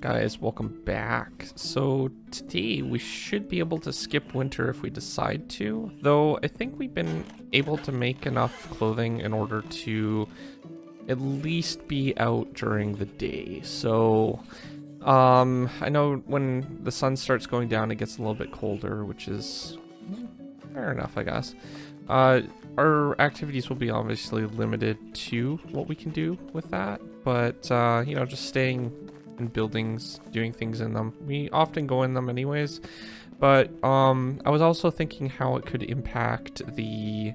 Guys, welcome back. So today we should be able to skip winter if we decide to, though I think we've been able to make enough clothing in order to at least be out during the day. So I know when the sun starts going down it gets a little bit colder, which is fair enough, I guess. Our activities will be obviously limited to what we can do with that, but you know, just staying in buildings, doing things in them. We often go in them anyways, but I was also thinking how it could impact the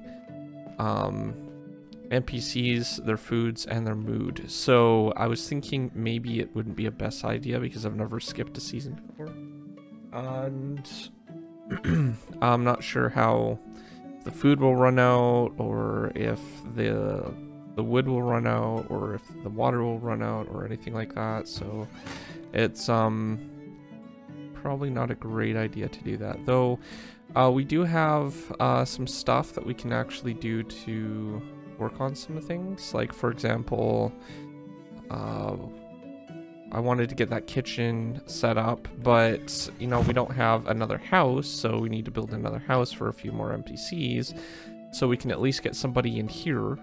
NPCs, their foods, and their mood. So I was thinking maybe it wouldn't be a best idea because I've never skipped a season before, and I'm not sure how the food will run out, or if the wood will run out, or if the water will run out, or anything like that. So it's probably not a great idea to do that, though we do have some stuff that we can actually do to work on some things. Like, for example, I wanted to get that kitchen set up, but you know, we don't have another house, so we need to build another house for a few more NPCs, so we can at least get somebody in here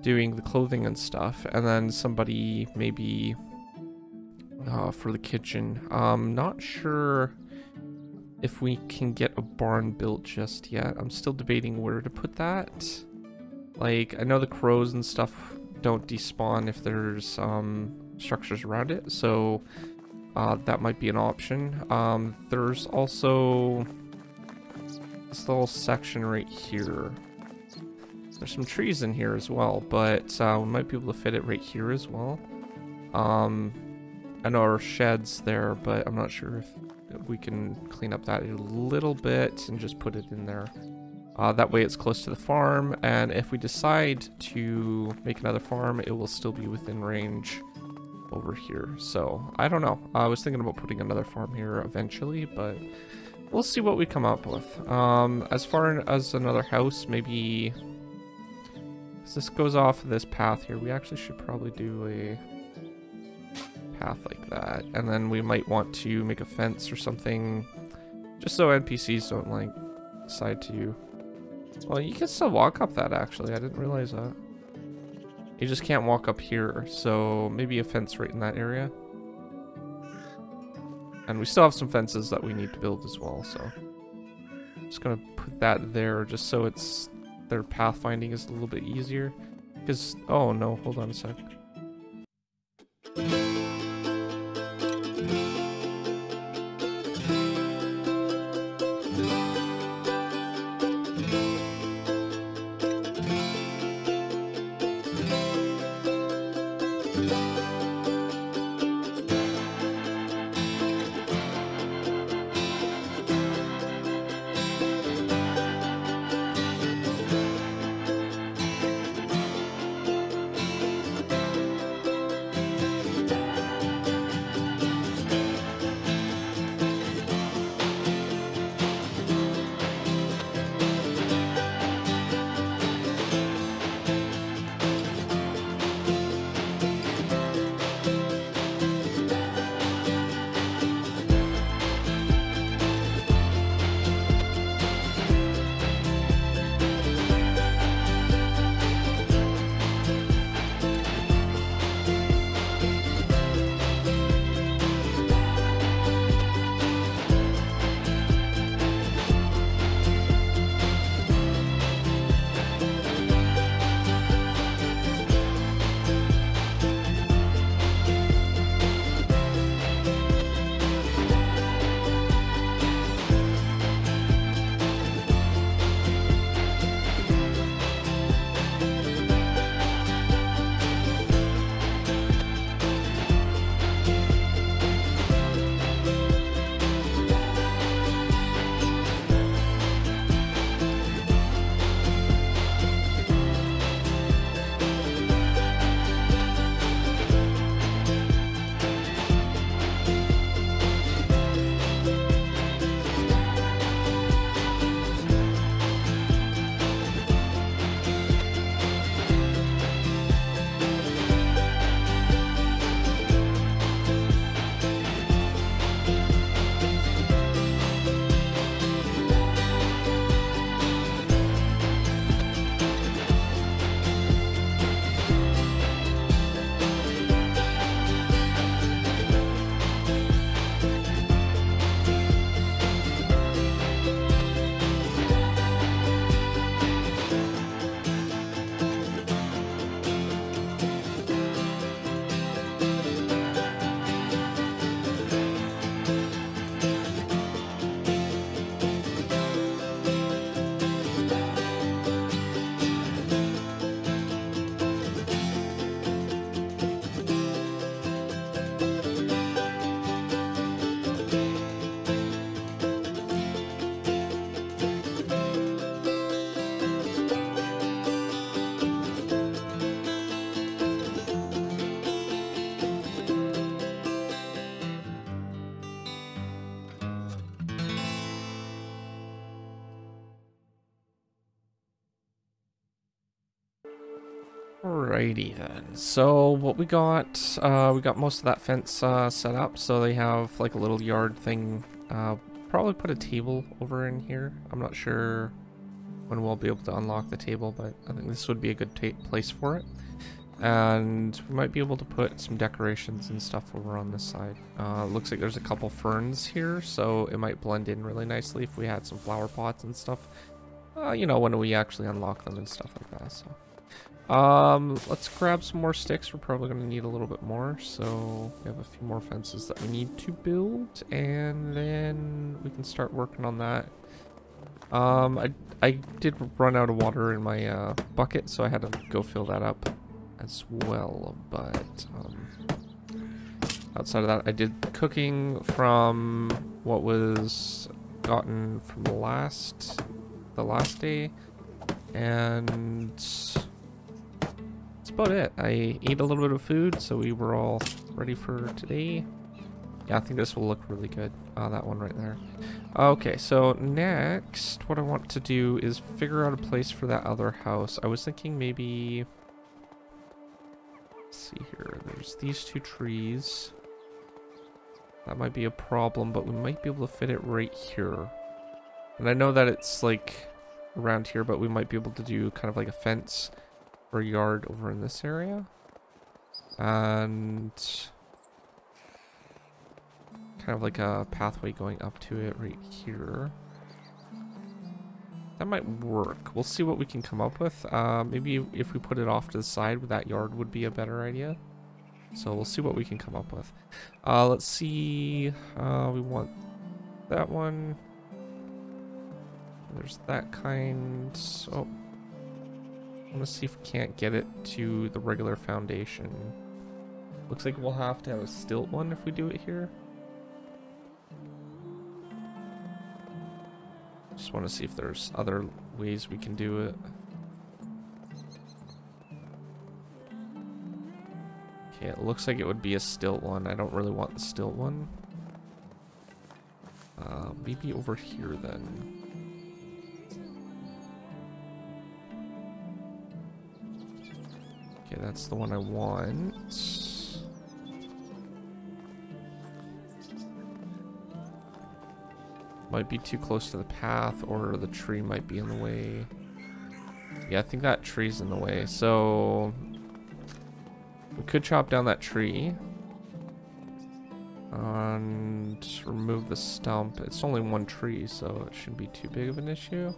doing the clothing and stuff, and then somebody maybe for the kitchen. Not sure if we can get a barn built just yet. I'm still debating where to put that. Like, I know the crows and stuff don't despawn if there's structures around it, so that might be an option. There's also this little section right here. There's some trees in here as well, but we might be able to fit it right here as well. I know our shed's there, but I'm not sure if we can clean up that a little bit and just put it in there. That way it's close to the farm, and if we decide to make another farm, it will still be within range over here. So I don't know. I was thinking about putting another farm here eventually, but we'll see what we come up with. As far as another house, maybe, as this goes off this path here, we actually should probably do a path like that, and then we might want to make a fence or something, just so NPCs don't like decide to. Well, you can still walk up that, actually. I didn't realize that. You just can't walk up here, so maybe a fence right in that area. And we still have some fences that we need to build as well, so I'm just gonna put that there just so it's, their pathfinding is a little bit easier. Because, oh no, hold on a sec. Alrighty then, so what we got most of that fence set up, so they have like a little yard thing. Probably put a table over in here. I'm not sure when we'll be able to unlock the table, but I think this would be a good place for it. And we might be able to put some decorations and stuff over on this side. Looks like there's a couple ferns here, so it might blend in really nicely if we had some flower pots and stuff. You know, when we actually unlock them and stuff like that, so. Let's grab some more sticks. We're probably going to need a little bit more, so we have a few more fences that we need to build, and then we can start working on that. I did run out of water in my bucket, so I had to go fill that up as well, but outside of that, I did cooking from what was gotten from the last day, and that's about it. I ate a little bit of food, so we were all ready for today. Yeah, I think this will look really good. That one right there. Okay, so next, what I want to do is figure out a place for that other house. I was thinking maybe, let's see here, there's these two trees. That might be a problem, but we might be able to fit it right here. And I know that it's like around here, but we might be able to do kind of like a fence or yard over in this area. And kind of like a pathway going up to it right here. That might work. We'll see what we can come up with. Maybe if we put it off to the side, that yard would be a better idea. So we'll see what we can come up with. Let's see. We want that one. There's that kind. Oh, I want to see if we can't get it to the regular foundation. Looks like we'll have to have a stilt one if we do it here. Just want to see if there's other ways we can do it. Okay, it looks like it would be a stilt one. I don't really want the stilt one. Maybe over here then. Okay, that's the one I want. Might be too close to the path, or the tree might be in the way. Yeah, I think that tree's in the way, so we could chop down that tree and remove the stump. It's only one tree, so it shouldn't be too big of an issue.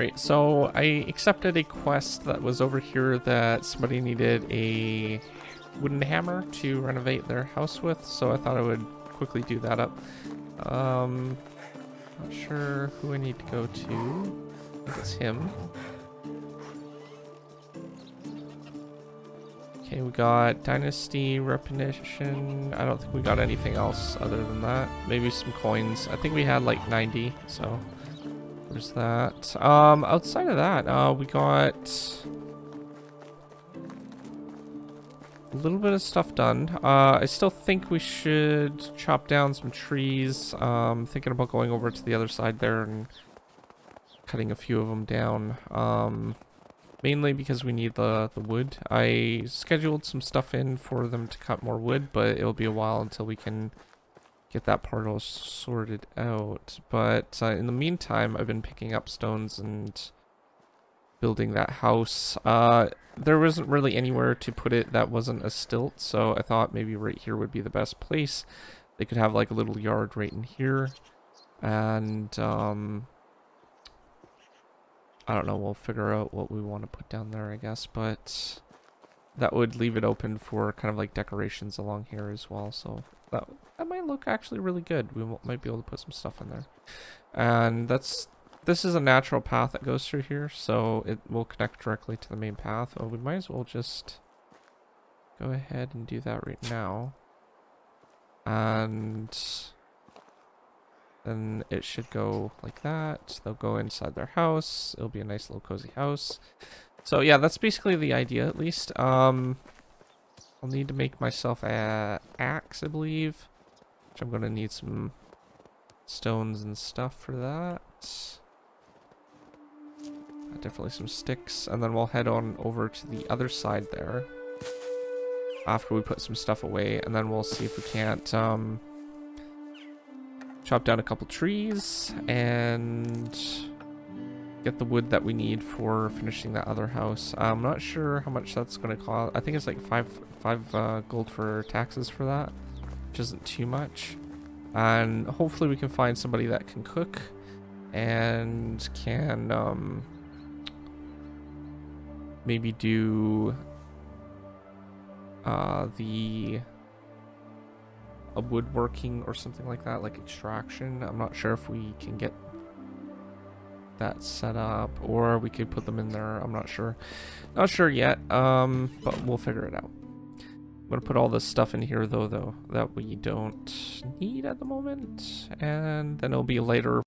Alright, so I accepted a quest that was over here that somebody needed a wooden hammer to renovate their house with, so I thought I would quickly do that up. Not sure who I need to go to. I think it's him. Okay, we got Dynasty, Repetition. I don't think we got anything else other than that. Maybe some coins. I think we had like 90, so there's that. Outside of that, we got a little bit of stuff done. I still think we should chop down some trees. Thinking about going over to the other side there and cutting a few of them down. Mainly because we need the wood. I scheduled some stuff in for them to cut more wood, but it'll be a while until we can get that part all sorted out. But in the meantime, I've been picking up stones and building that house. There wasn't really anywhere to put it that wasn't a stilt, so I thought maybe right here would be the best place. They could have like a little yard right in here, and I don't know, we'll figure out what we want to put down there, I guess, but that would leave it open for kind of like decorations along here as well, so that might look actually really good. We might be able to put some stuff in there. And this is a natural path that goes through here, so it will connect directly to the main path. Oh, we might as well just go ahead and do that right now. And then it should go like that. They'll go inside their house. It'll be a nice little cozy house. So yeah, that's basically the idea, at least. I'll need to make myself an axe, I believe. Which I'm going to need some stones and stuff for that. Definitely some sticks. And then we'll head on over to the other side there after we put some stuff away. And then we'll see if we can't chop down a couple trees and get the wood that we need for finishing that other house. I'm not sure how much that's going to cost. I think it's like five gold for taxes for that, which isn't too much. And hopefully we can find somebody that can cook and can maybe do a woodworking or something like that, like extraction. I'm not sure if we can get that set up, or we could put them in there. I'm not sure yet, but we'll figure it out. I'm gonna put all this stuff in here though that we don't need at the moment, and then it'll be later.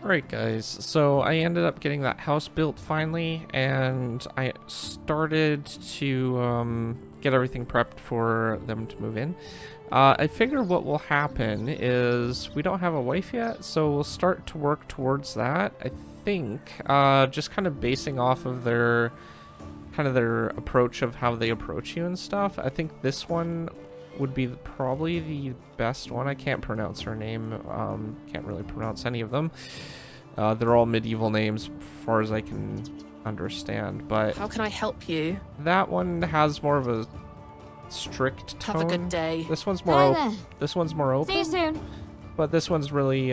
Alright guys, so I ended up getting that house built finally, and I started to get everything prepped for them to move in. I figure what will happen is we don't have a wife yet, so we'll start to work towards that. I think just kind of basing off of their approach of how they approach you and stuff. I think this one would be probably the best one. I can't pronounce her name. Can't really pronounce any of them. They're all medieval names as far as I can understand, but... How can I help you? That one has more of a strict tone. Have a good day. This one's more open. This one's more open. See you soon. But this one's really,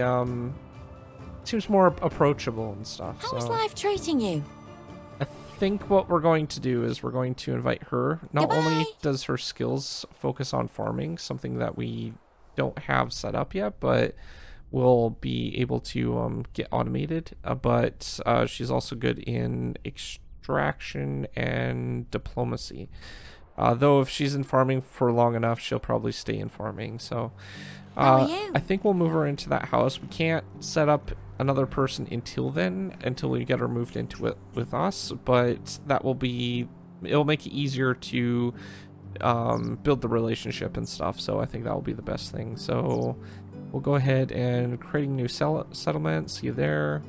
seems more approachable and stuff. How's life treating you? I think what we're going to do is we're going to invite her. Not only does her skills focus on farming, something that we don't have set up yet, but we'll be able to get automated, but she's also good in extraction and diplomacy. Though if she's in farming for long enough, she'll probably stay in farming. So I think we'll move her into that house. We can't set up another person until then, until we get her moved into it with us, but that will be, it'll make it easier to build the relationship and stuff, so I think that will be the best thing. So we'll go ahead and creating new settlement, see you there.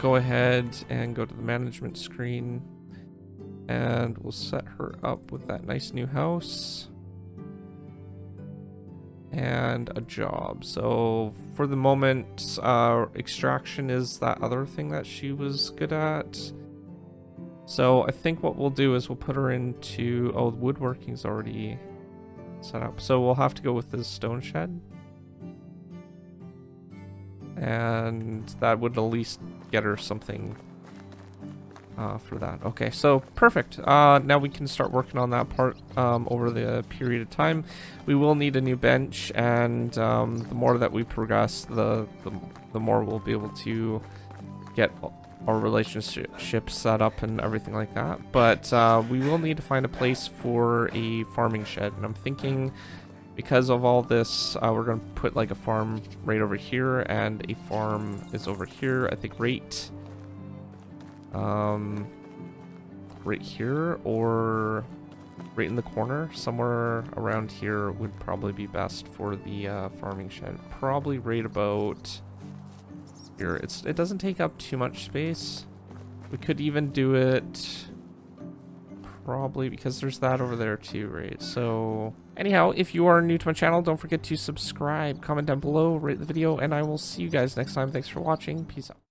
Go ahead and go to the management screen, and we'll set her up with that nice new house and a job. So for the moment, extraction is that other thing that she was good at. So I think what we'll do is we'll put her into, oh, woodworking's already set up. So we'll have to go with this stone shed. And that would at least get her something for that. Okay, so perfect. Now we can start working on that part over the period of time. We will need a new bench, and the more that we progress, the more we'll be able to get our relationship set up and everything like that. But we will need to find a place for a farming shed, and I'm thinking, because of all this, we're going to put like a farm right over here, and a farm is over here, I think right here, or right in the corner. Somewhere around here would probably be best for the farming shed. Probably right about here. It doesn't take up too much space. We could even do it... Probably, because there's that over there too, right? So anyhow, if you are new to my channel, don't forget to subscribe, comment down below, rate the video, and I will see you guys next time. Thanks for watching. Peace out.